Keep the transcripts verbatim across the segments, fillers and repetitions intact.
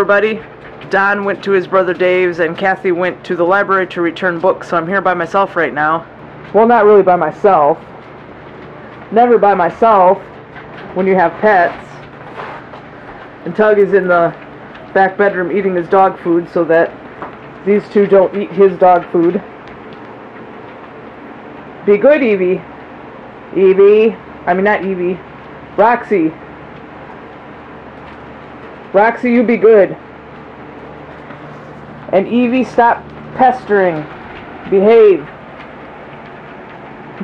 everybody. Don went to his brother Dave's, and Kathy went to the library to return books, so I'm here by myself right now. Well, not really by myself. Never by myself when you have pets. And Tug is in the back bedroom eating his dog food so that these two don't eat his dog food. Be good, Evie. Evie. I mean, not Evie. Roxy. Roxy, you be good. And Evie, stop pestering. Behave.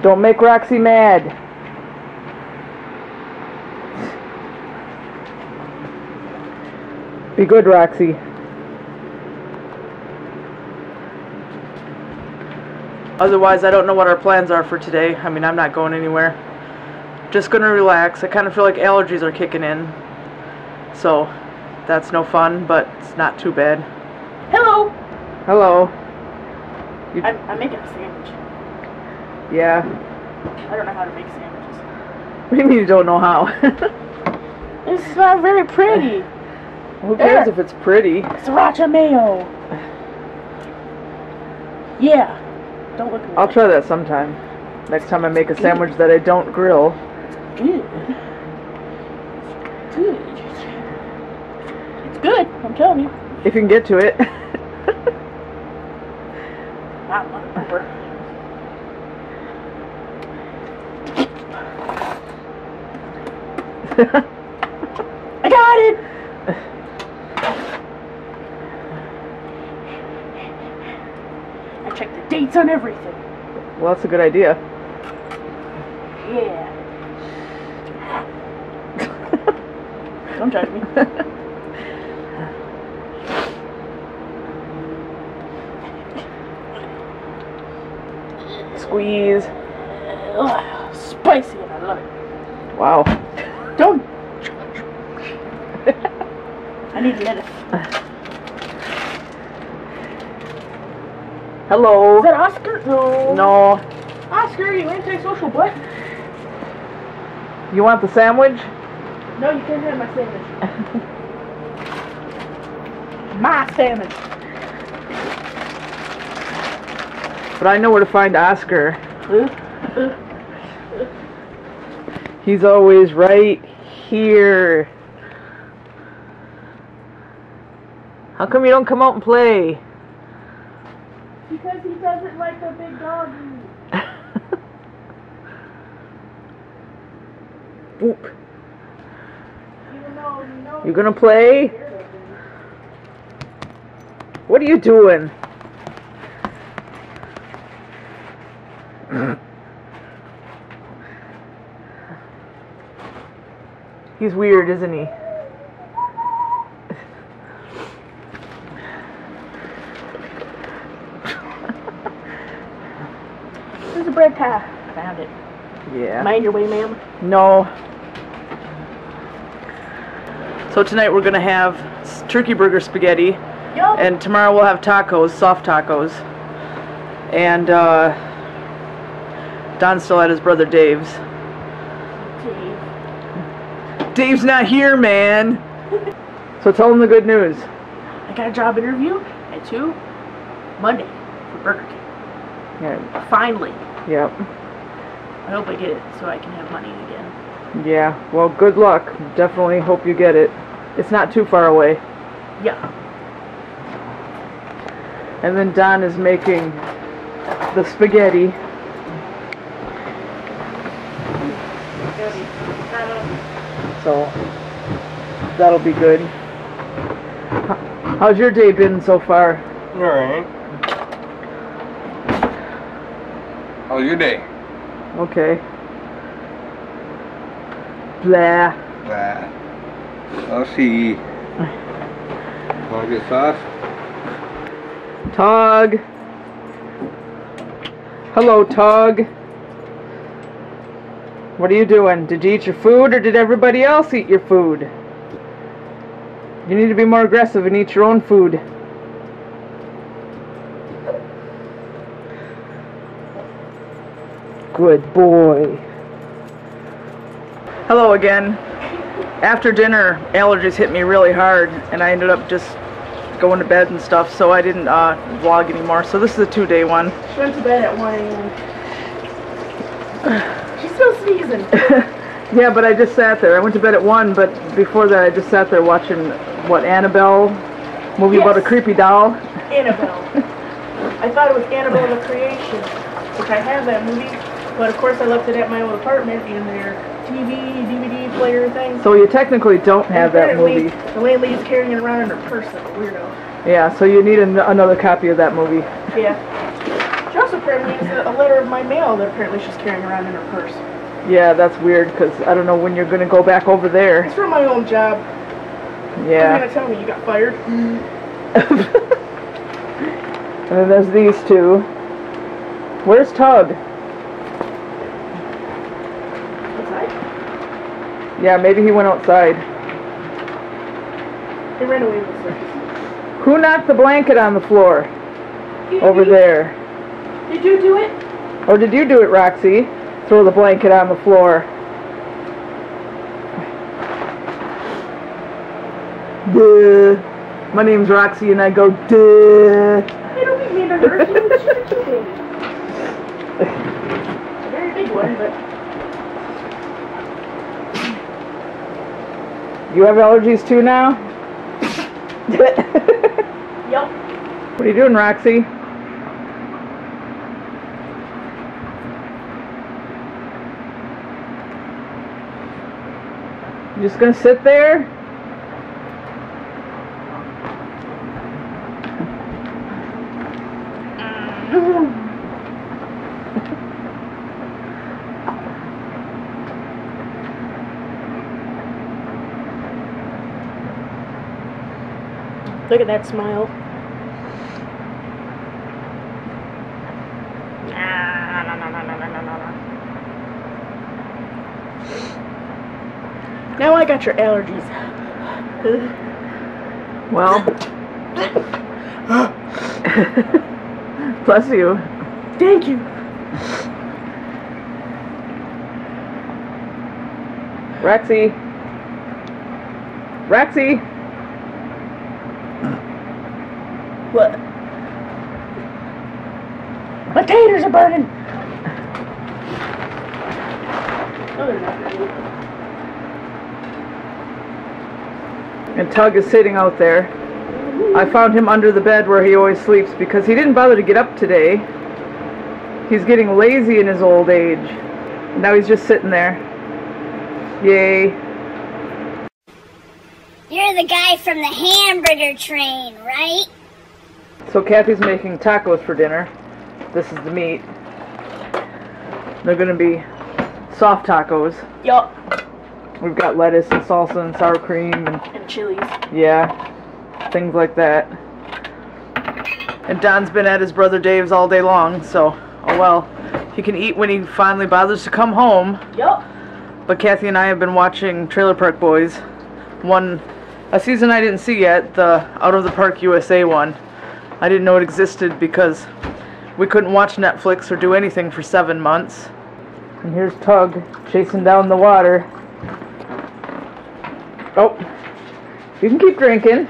Don't make Roxy mad. Be good, Roxy. Otherwise, I don't know what our plans are for today. I mean, I'm not going anywhere. Just gonna relax. I kind of feel like allergies are kicking in. So, that's no fun, but it's not too bad. Hello! Hello. You... I'm, I'm making a sandwich. Yeah. I don't know how to make sandwiches. What do you mean you don't know how? It's not very pretty. Who cares if it's pretty? Sriracha mayo. Yeah. Don't look at me. I'll try that sometime. Next time I make a sandwich that I don't grill. It's good. It's good. It's good. I'm telling you. If you can get to it. Not much pepper. I got it! I checked the dates on everything. Well, that's a good idea. Yeah. Don't judge me. Squeeze. Ugh, spicy, and I love it. Wow. Don't. I need lettuce. Hello. Is that Oscar? No. No. Oscar, you antisocial butt. You want the sandwich? No, you can't have my sandwich. My sandwich. But I know where to find Oscar. He's always right here. How come you don't come out and play? Because he doesn't like the big dog. Boop. Even though you know you're gonna play? What are you doing? He's weird, isn't he? There's a bread pie. I found it. Yeah. Mind your way, ma'am? No. So tonight we're going to have turkey burger spaghetti. Yep. And tomorrow we'll have tacos, soft tacos. And uh, Don's still at his brother Dave's. Dave's not here, man. So tell him the good news. I got a job interview at two Monday for Burger King. Yeah. Finally. Yep. I hope I get it so I can have money again. Yeah. Well, good luck. Definitely hope you get it. It's not too far away. Yeah. And then Don is making the spaghetti. So that'll be good. How's your day been so far? All right. How's your day? Okay. Blah. Blah. I'll see. Want to get sauce? Tug. Hello, Tug. What are you doing? Did you eat your food, or did everybody else eat your food? You need to be more aggressive and eat your own food. Good boy. Hello again. after dinner, allergies hit me really hard, and I ended up just going to bed and stuff, so I didn't uh, vlog anymore. So this is a two-day one. She went to bed at one a m She's still sneezing. Yeah, but I just sat there. I went to bed at one, but before that I just sat there watching, what, Annabelle? Movie yes. About a creepy doll? Annabelle. I thought it was Annabelle the Creation, which I have that movie, but of course I left it at my old apartment in their T V, D V D player thing. So you technically don't have that movie. The landlady's carrying it around in her purse, like a weirdo. Yeah, so you need an another copy of that movie. Yeah. She also apparently has a letter of my mail that apparently she's carrying around in her purse. Yeah, that's weird, because I don't know when you're going to go back over there. It's from my old job. Yeah. You're going to tell me you got fired? Mm. And then there's these two. Where's Tug? Outside? Yeah, maybe he went outside. He ran away with us. Who knocked the blanket on the floor? Did over you, there. Did you do it? Or did you do it, Roxy? Throw the blanket on the floor. Duh. My name's Roxy and I go, duh. It's a very big one, but you have allergies too now? Yep. What are you doing, Roxy? You just gonna sit there? Look at that smile. Nah, nah, nah, nah, nah, nah, nah, nah. Now I got your allergies. Well. Bless you. Thank you. Roxy. Roxy. What? My taters are burning! No, they're not burning. And Tug is sitting out there. I found him under the bed where he always sleeps because he didn't bother to get up today. He's getting lazy in his old age. Now he's just sitting there. Yay. You're the guy from the hamburger train, right? So Kathy's making tacos for dinner. This is the meat. They're gonna be soft tacos. Yup. We've got lettuce and salsa and sour cream and, and chilies. Yeah, things like that. And Don's been at his brother Dave's all day long, so oh well. He can eat when he finally bothers to come home. Yup. But Kathy and I have been watching Trailer Park Boys, one a season I didn't see yet, the Out of the Park U S A one. I didn't know it existed because we couldn't watch Netflix or do anything for seven months. And here's Tug chasing down the water. Oh, you can keep drinking.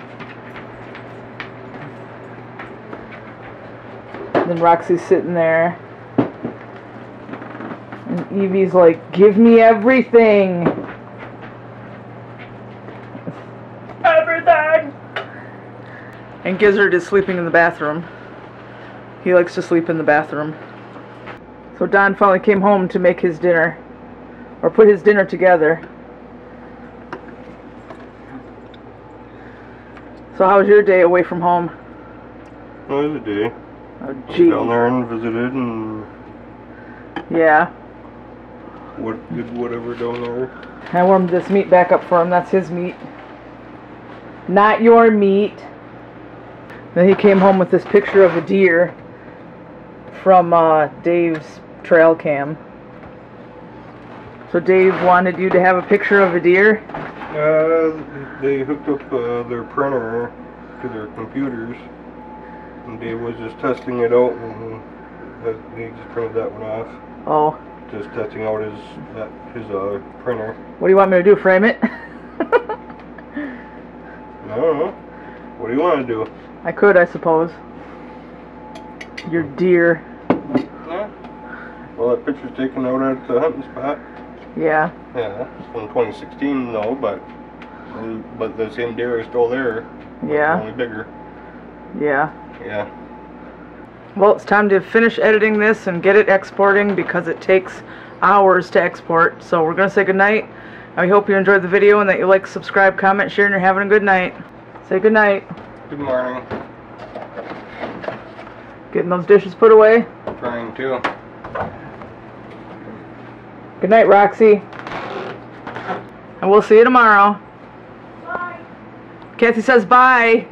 And then Roxy's sitting there. And Evie's like, give me everything. Everything. And Gizzard is sleeping in the bathroom. He likes to sleep in the bathroom. So Don finally came home to make his dinner, or put his dinner together. So how was your day away from home? It was a day. Oh, gee. Down there and visited and... Yeah. What did whatever down there. I warmed this meat back up for him. That's his meat. Not your meat. Then he came home with this picture of a deer from uh, Dave's trail cam. So Dave wanted you to have a picture of a deer? Uh, they hooked up uh, their printer to their computers, and Dave was just testing it out, and he just printed that one off. Oh. Just testing out his that, his uh, printer. What do you want me to do, frame it? I don't know. What do you want to do? I could, I suppose. Your deer. Yeah. Well, that picture's taken out at the hunting spot. Yeah. Yeah. From twenty sixteen, though, but but the same deer is still there. Yeah. Only bigger. Yeah. Yeah. Well, it's time to finish editing this and get it exporting because it takes hours to export. So we're gonna say goodnight. I hope you enjoyed the video and that you like, subscribe, comment, share, and you're having a good night. Say goodnight. Good morning. Getting those dishes put away? I'm trying to. Good night, Roxy. And we'll see you tomorrow. Bye. Kathy says bye.